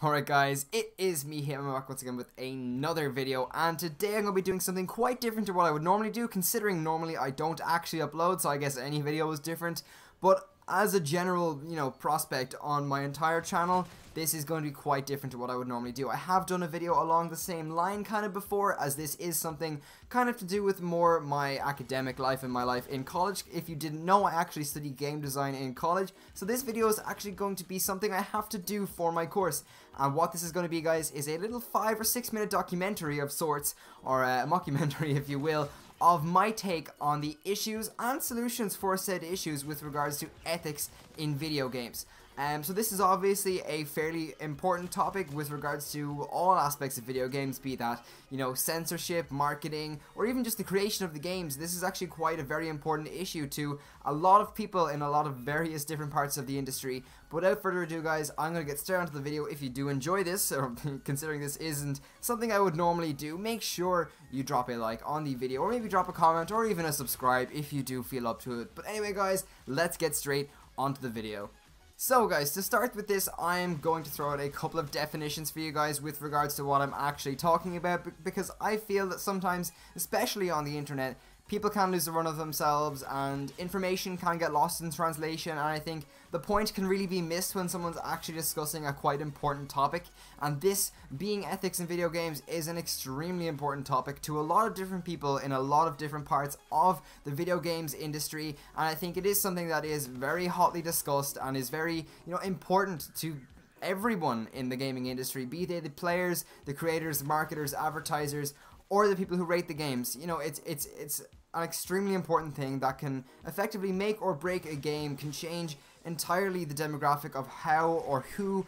Alright guys, it is me here, I'm back once again with another video, and today I'm going to be doing something quite different to what I would normally do, considering normally I don't actually upload, so I guess any video is different, but as a general, you know, prospect on my entire channel, this is going to be quite different to what I would normally do. I have done a video along the same line kind of before, as this is something kind of to do with more my academic life and my life in college. If you didn't know, I actually study game design in college, so this video is actually going to be something I have to do for my course. And what this is going to be, guys, is a little 5 or 6 minute documentary of sorts, or a mockumentary if you will, of my take on the issues and solutions for said issues with regards to ethics in video games. So this is obviously a fairly important topic with regards to all aspects of video games, be that, you know, censorship, marketing, or even just the creation of the games. This is actually quite a very important issue to a lot of people in a lot of various different parts of the industry. But without further ado, guys, I'm going to get straight onto the video. If you do enjoy this, or considering this isn't something I would normally do, make sure you drop a like on the video, or maybe drop a comment, or even a subscribe if you do feel up to it. But anyway, guys, let's get straight onto the video. So guys, to start with this, I am going to throw out a couple of definitions for you guys with regards to what I'm actually talking about, because I feel that sometimes, especially on the internet, people can lose the run of themselves and information can get lost in translation, and I think the point can really be missed when someone's actually discussing a quite important topic, and this, being ethics in video games, is an extremely important topic to a lot of different people in a lot of different parts of the video games industry, and I think it is something that is very hotly discussed and is very, you know, important to everyone in the gaming industry, be they the players, the creators, marketers, advertisers, or the people who rate the games. You know, it's an extremely important thing that can effectively make or break a game, can change entirely the demographic of how or who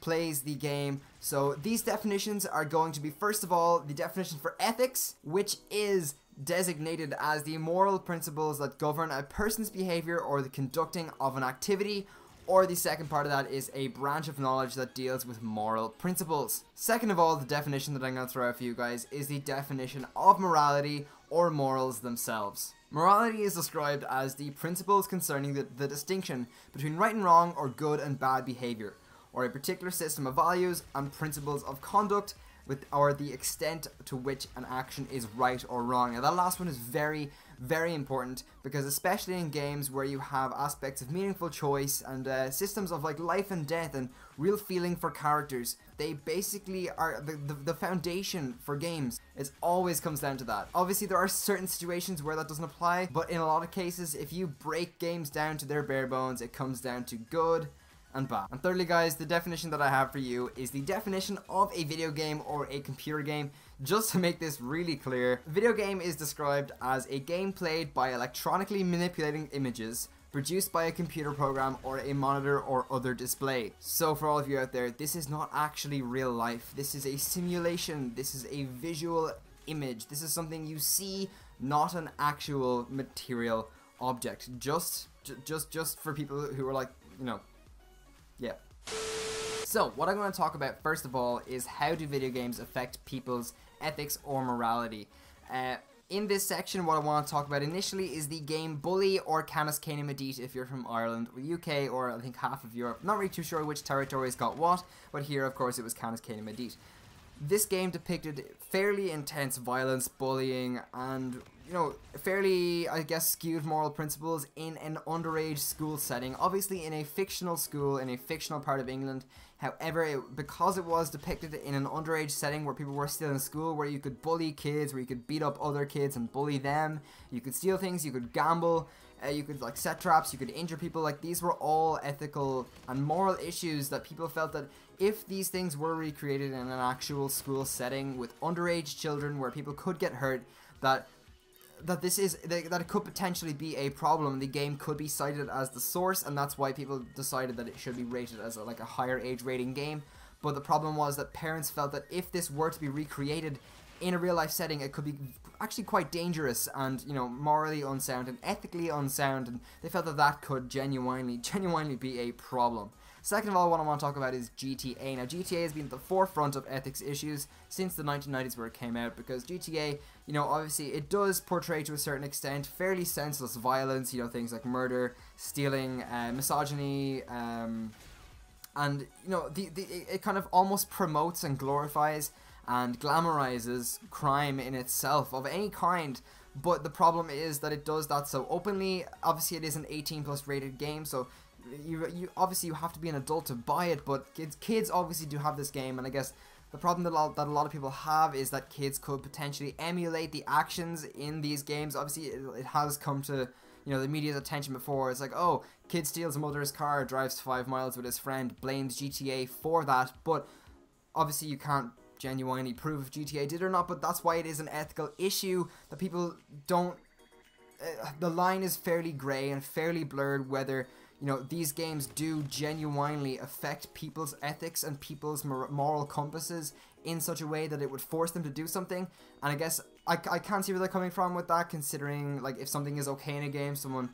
plays the game. So these definitions are going to be, first of all, the definition for ethics, which is designated as the moral principles that govern a person's behavior or the conducting of an activity, or the second part of that is a branch of knowledge that deals with moral principles. Second of all, the definition that I'm going to throw out for you guys is the definition of morality or morals themselves. Morality is described as the principles concerning the distinction between right and wrong or good and bad behavior, or a particular system of values and principles of conduct, or the extent to which an action is right or wrong. Now that last one is very, very important, because especially in games where you have aspects of meaningful choice and systems of like life and death and real feeling for characters, they basically are the foundation for games. It always comes down to that. Obviously there are certain situations where that doesn't apply, but in a lot of cases if you break games down to their bare bones, it comes down to good and bad. And thirdly guys, the definition that I have for you is the definition of a video game or a computer game. Just to make this really clear, a video game is described as a game played by electronically manipulating images produced by a computer program or a monitor or other display. So for all of you out there, this is not actually real life. This is a simulation. This is a visual image. This is something you see, not an actual material object. Just for people who are like, you know, yeah. So what I'm going to talk about first of all is how do video games affect people's ethics or morality. In this section what I want to talk about initially is the game Bully, or Canis Canem Edit if you're from Ireland or UK, or I think half of Europe. Not really too sure which territories got what, but here of course it was Canis Canem Edit. This game depicted fairly intense violence, bullying, and, you know, fairly, I guess, skewed moral principles in an underage school setting. Obviously in a fictional school, in a fictional part of England. However, because it was depicted in an underage setting where people were still in school, where you could bully kids, where you could beat up other kids and bully them, you could steal things, you could gamble, you could like set traps, you could injure people. Like, these were all ethical and moral issues that people felt that if these things were recreated in an actual school setting with underage children where people could get hurt, that it could potentially be a problem. The game could be cited as the source, and that's why people decided that it should be rated as a higher age rating game. But the problem was that parents felt that if this were to be recreated in a real life setting, it could be actually quite dangerous and, you know, morally unsound and ethically unsound, and they felt that that could genuinely be a problem. Second of all, what I want to talk about is GTA. Now GTA has been at the forefront of ethics issues since the 1990s where it came out, because GTA, you know, obviously it does portray to a certain extent fairly senseless violence, you know, things like murder, stealing, misogyny, And, you know, it kind of almost promotes and glorifies and glamorizes crime in itself of any kind. But the problem is that it does that so openly. Obviously, it is an 18+ rated game, so you have to be an adult to buy it. But kids obviously do have this game, and I guess the problem that a lot of people have is that kids could potentially emulate the actions in these games. Obviously, it has come to, you know, the media's attention before. It's like, oh, kid steals mother's car, drives 5 miles with his friend, blames GTA for that. But obviously you can't genuinely prove if GTA did or not, but that's why it is an ethical issue that people don't... the line is fairly grey and fairly blurred whether, you know, these games do genuinely affect people's ethics and people's moral compasses in such a way that it would force them to do something. And I guess I can't see where they're coming from with that, considering, like, if something is okay in a game, someone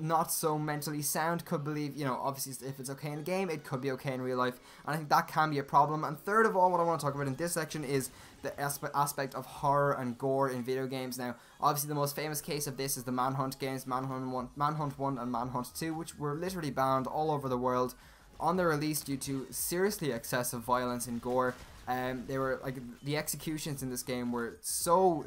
not so mentally sound could believe, you know, obviously if it's okay in a game, it could be okay in real life. And I think that can be a problem. And third of all, what I want to talk about in this section is the aspect of horror and gore in video games. Now, obviously the most famous case of this is the Manhunt games, Manhunt 1 and Manhunt 2, which were literally banned all over the world on their release due to seriously excessive violence and gore. They were, like, the executions in this game were so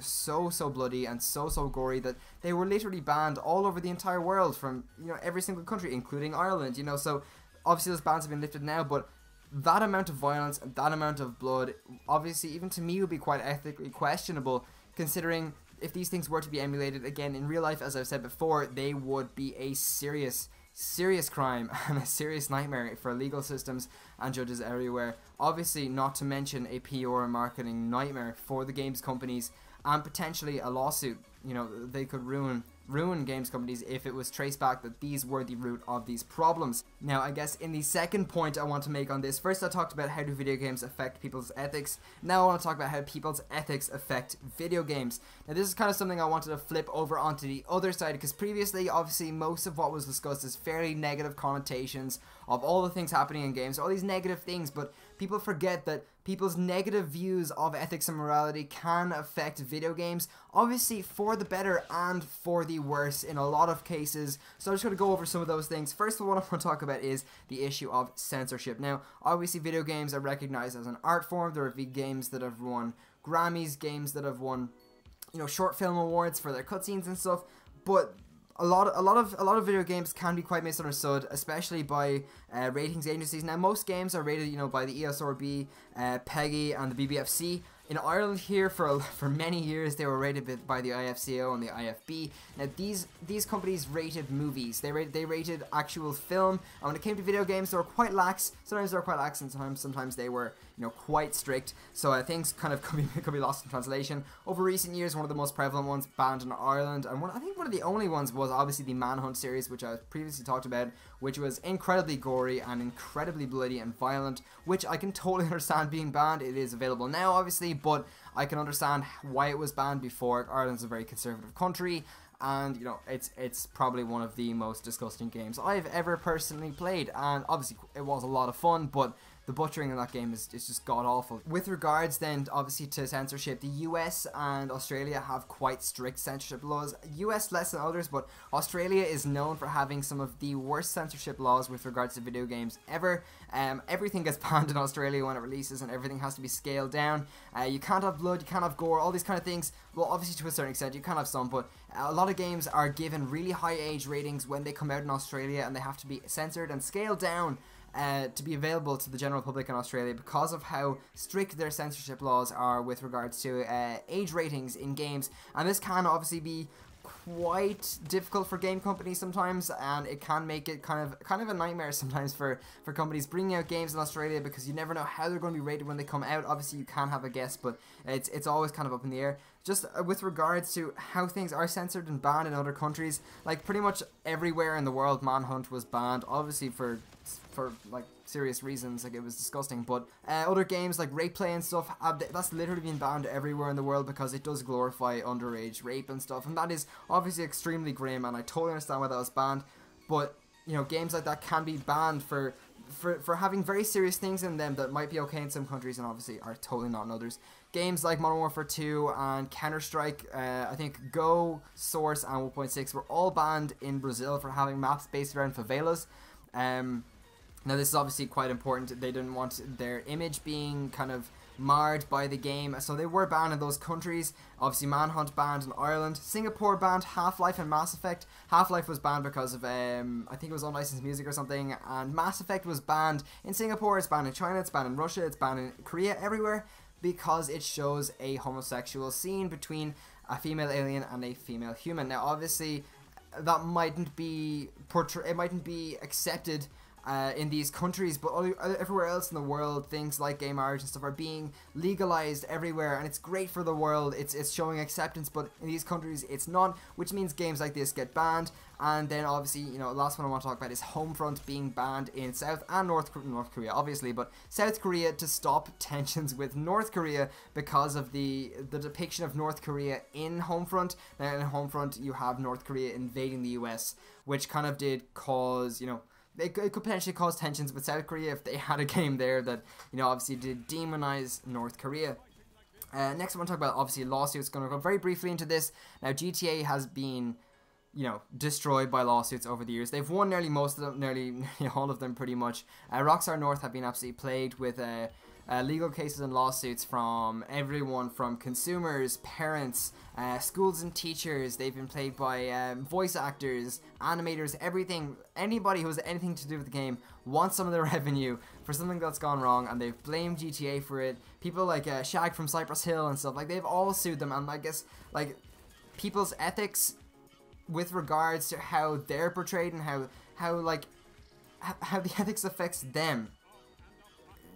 bloody and so gory that they were literally banned all over the entire world from, you know, every single country, including Ireland, you know. So obviously those bans have been lifted now, but that amount of violence and that amount of blood, obviously, even to me, would be quite ethically questionable, considering if these things were to be emulated again in real life, as I've said before, they would be a serious crime and a serious nightmare for legal systems and judges everywhere. Obviously, not to mention a PR and marketing nightmare for the games companies, and potentially a lawsuit. You know, they could ruin games companies if it was traced back that these were the root of these problems. Now, I guess in the second point I want to make on this, first I talked about how do video games affect people's ethics. Now I want to talk about how people's ethics affect video games. Now, this is kind of something I wanted to flip over onto the other side, because previously, obviously, most of what was discussed is fairly negative connotations of all the things happening in games, all these negative things, but people forget that people's negative views of ethics and morality can affect video games, obviously for the better and for the worse in a lot of cases. So I'm just going to go over some of those things. First of all, what I want to talk about is the issue of censorship. Now, obviously video games are recognized as an art form. There have been games that have won Grammys, games that have won, you know, short film awards for their cutscenes and stuff, but a lot of video games can be quite misunderstood, especially by ratings agencies. Now, most games are rated, you know, by the ESRB, PEGI, and the BBFC. In Ireland here, for many years, they were rated by the IFCO and the IFB. Now, these companies rated movies. They rated actual film. And when it came to video games, they were quite lax. Sometimes they were quite lax, and sometimes they were, you know, quite strict. So things kind of could be lost in translation. Over recent years, one of the most prevalent ones banned in Ireland, and I think one of the only ones was obviously the Manhunt series, which I previously talked about, which was incredibly gory and incredibly bloody and violent, which I can totally understand being banned. It is available now, obviously, but I can understand why it was banned before. Ireland's a very conservative country, and, you know, it's probably one of the most disgusting games I've ever personally played, and obviously it was a lot of fun, but the butchering in that game is just god-awful. With regards then, obviously, to censorship, the US and Australia have quite strict censorship laws. US less than others, but Australia is known for having some of the worst censorship laws with regards to video games ever. Everything gets banned in Australia when it releases, and everything has to be scaled down. You can't have blood, you can't have gore, all these kind of things. Well, obviously, to a certain extent, you can have some, but a lot of games are given really high age ratings when they come out in Australia, and they have to be censored and scaled down to be available to the general public in Australia because of how strict their censorship laws are with regards to age ratings in games. And this can obviously be quite difficult for game companies sometimes, and it can make it kind of a nightmare sometimes for companies bringing out games in Australia, because you never know how they're going to be rated when they come out. Obviously, you can have a guess, but it's always kind of up in the air. Just with regards to how things are censored and banned in other countries, like pretty much everywhere in the world, Manhunt was banned, obviously for like serious reasons, like it was disgusting. But other games like Rape Play and stuff, that's literally been banned everywhere in the world because it does glorify underage rape and stuff, and that is obviously extremely grim, and I totally understand why that was banned. But, you know, games like that can be banned for having very serious things in them that might be okay in some countries and obviously are totally not in others. Games like Modern Warfare 2 and Counter-Strike, I think Go, Source, and 1.6 were all banned in Brazil for having maps based around favelas. Now, this is obviously quite important. They didn't want their image being kind of marred by the game, so they were banned in those countries. Obviously, Manhunt banned in Ireland. Singapore banned Half-Life and Mass Effect. Half-Life was banned because of, I think it was unlicensed music or something, and Mass Effect was banned in Singapore, it's banned in China, it's banned in Russia, it's banned in Korea, everywhere, because it shows a homosexual scene between a female alien and a female human. Now, obviously, that mightn't be portrayed, it mightn't be accepted in these countries, but everywhere else in the world, things like gay marriage and stuff are being legalized everywhere, and it's great for the world. It's showing acceptance, but in these countries it's not, which means games like this get banned. And then obviously, you know, last one I want to talk about is Homefront being banned in South and North Korea, obviously, but South Korea to stop tensions with North Korea because of the depiction of North Korea in Homefront. Now in Homefront you have North Korea invading the US, which kind of did cause, you know, it could potentially cause tensions with South Korea if they had a game there that, you know, obviously did demonize North Korea. Next I want to talk about, obviously, lawsuits. Going to go very briefly into this. Now, GTA has been, you know, destroyed by lawsuits over the years. They've won nearly most of them, nearly all of them pretty much. Rockstar North have been absolutely plagued with legal cases and lawsuits from everyone, from consumers, parents, schools and teachers. They've been plagued by voice actors, animators, everything. Anybody who has anything to do with the game wants some of their revenue for something that's gone wrong, and they've blamed GTA for it. People like Shag from Cypress Hill and stuff, like, they've all sued them. And I guess, like, people's ethics with regards to how they're portrayed and how the ethics affects them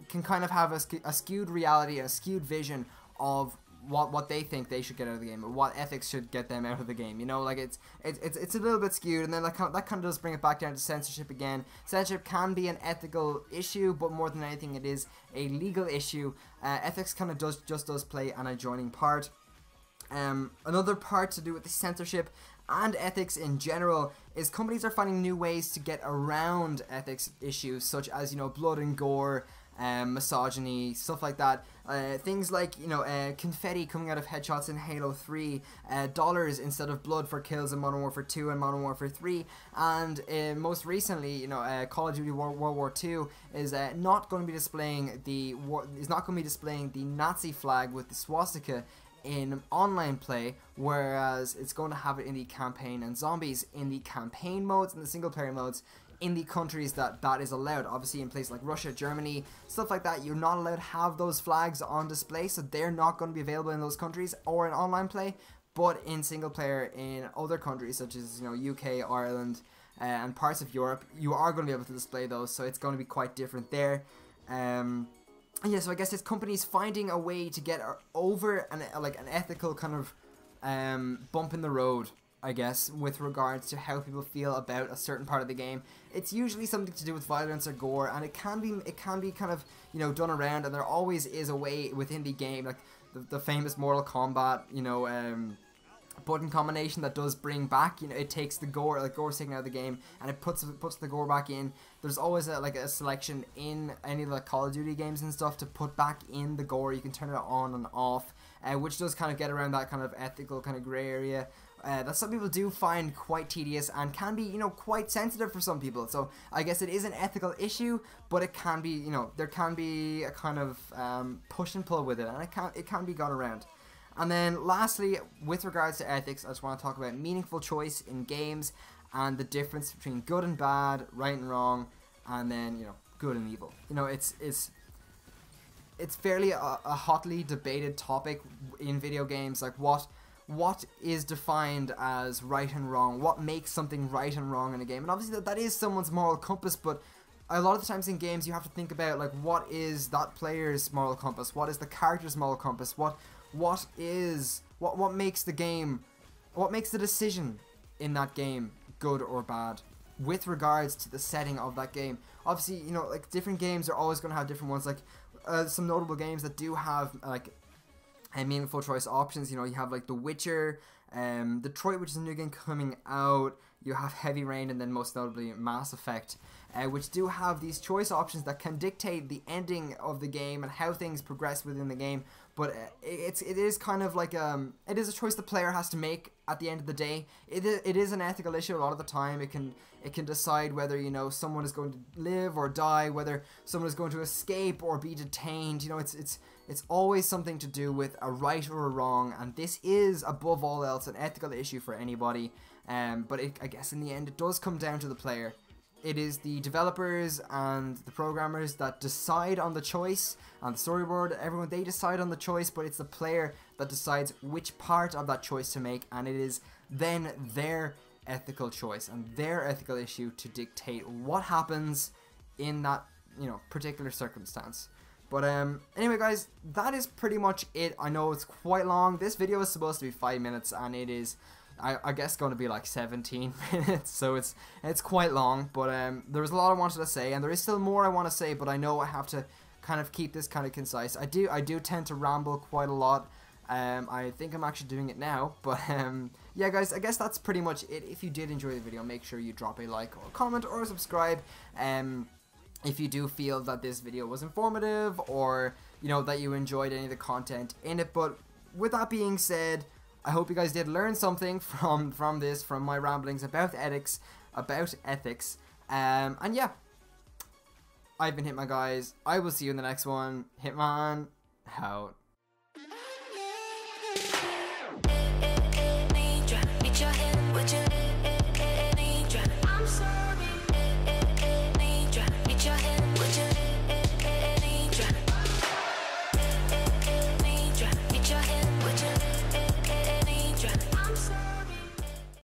can kind of have a skewed reality, a skewed vision of what they think they should get out of the game, or what ethics should get them out of the game. You know, like, it's a little bit skewed, and then that kind of does bring it back down to censorship again. Censorship can be an ethical issue, but more than anything, it is a legal issue. Ethics kind of does play an adjoining part. Another part to do with the censorship and ethics in general is companies are finding new ways to get around ethics issues, such as, you know, blood and gore, misogyny, stuff like that. Things like, you know, confetti coming out of headshots in Halo 3, dollars instead of blood for kills in Modern Warfare 2 and Modern Warfare 3, and most recently, you know, Call of Duty World War II is not going to be displaying the Nazi flag with the swastika in online play, whereas it's going to have it in the campaign and zombies, in the campaign modes and the single player modes, in the countries that is allowed. Obviously in places like Russia, Germany, stuff like that, you're not allowed to have those flags on display, so they're not going to be available in those countries or in online play, but in single player in other countries such as, you know, UK, Ireland, and parts of Europe, you are going to be able to display those, so it's going to be quite different there. Yeah, so I guess it's companies finding a way to get over an ethical kind of bump in the road, I guess, with regards to how people feel about a certain part of the game. It's usually something to do with violence or gore, and it can be kind of, you know, done around, and there always is a way within the game, like the famous Mortal Kombat, you know, button combination that does bring back, you know, it takes the gore, like, gore's taken out of the game, and it puts the gore back in. There's always a selection in any of the Call of Duty games and stuff to put back in the gore. You can turn it on and off, which does kind of get around that kind of ethical kind of grey area that some people do find quite tedious and can be, you know, quite sensitive for some people. So I guess it is an ethical issue, but it can be, you know, there can be a kind of push and pull with it, and it can be gone around. And then lastly, with regards to ethics, I just want to talk about meaningful choice in games and the difference between good and bad, right and wrong, and then, you know, good and evil. You know, it's fairly a hotly debated topic in video games, like what is defined as right and wrong, what makes something right and wrong in a game. And obviously that is someone's moral compass, but a lot of the times in games you have to think about, like, what is that player's moral compass, what is the character's moral compass, what makes the game, what makes the decision in that game good or bad with regards to the setting of that game. Obviously, you know, like, different games are always going to have different ones, like some notable games that do have like meaningful choice options. You know, you have like The Witcher, Detroit, which is a new game coming out, you have Heavy Rain, and then most notably Mass Effect, which do have these choice options that can dictate the ending of the game and how things progress within the game. But it is kind of like it is a choice the player has to make at the end of the day. It is an ethical issue a lot of the time. It can decide whether, you know, someone is going to live or die, whether someone is going to escape or be detained. You know, it's always something to do with a right or a wrong, and this is above all else an ethical issue for anybody. But I guess in the end it does come down to the player. It is the developers and the programmers that decide on the choice, and the storyboard, everyone, they decide on the choice, but it's the player that decides which part of that choice to make, and it is then their ethical choice and their ethical issue to dictate what happens in that, you know, particular circumstance. But anyway guys, that is pretty much it. I know it's quite long. This video was supposed to be 5 minutes, and it is I guess going to be like 17 minutes, so it's quite long. But there was a lot I wanted to say, and there is still more I want to say, but I know I have to kind of keep this kind of concise. I do tend to ramble quite a lot. I think I'm actually doing it now, but yeah guys, I guess that's pretty much it. If you did enjoy the video, make sure you drop a like or a comment or subscribe. If you do feel that this video was informative, or you know that you enjoyed any of the content in it. But with that being said, I hope you guys did learn something from this, from my ramblings about ethics, and yeah, I've been Hitman guys. I will see you in the next one. Hitman out.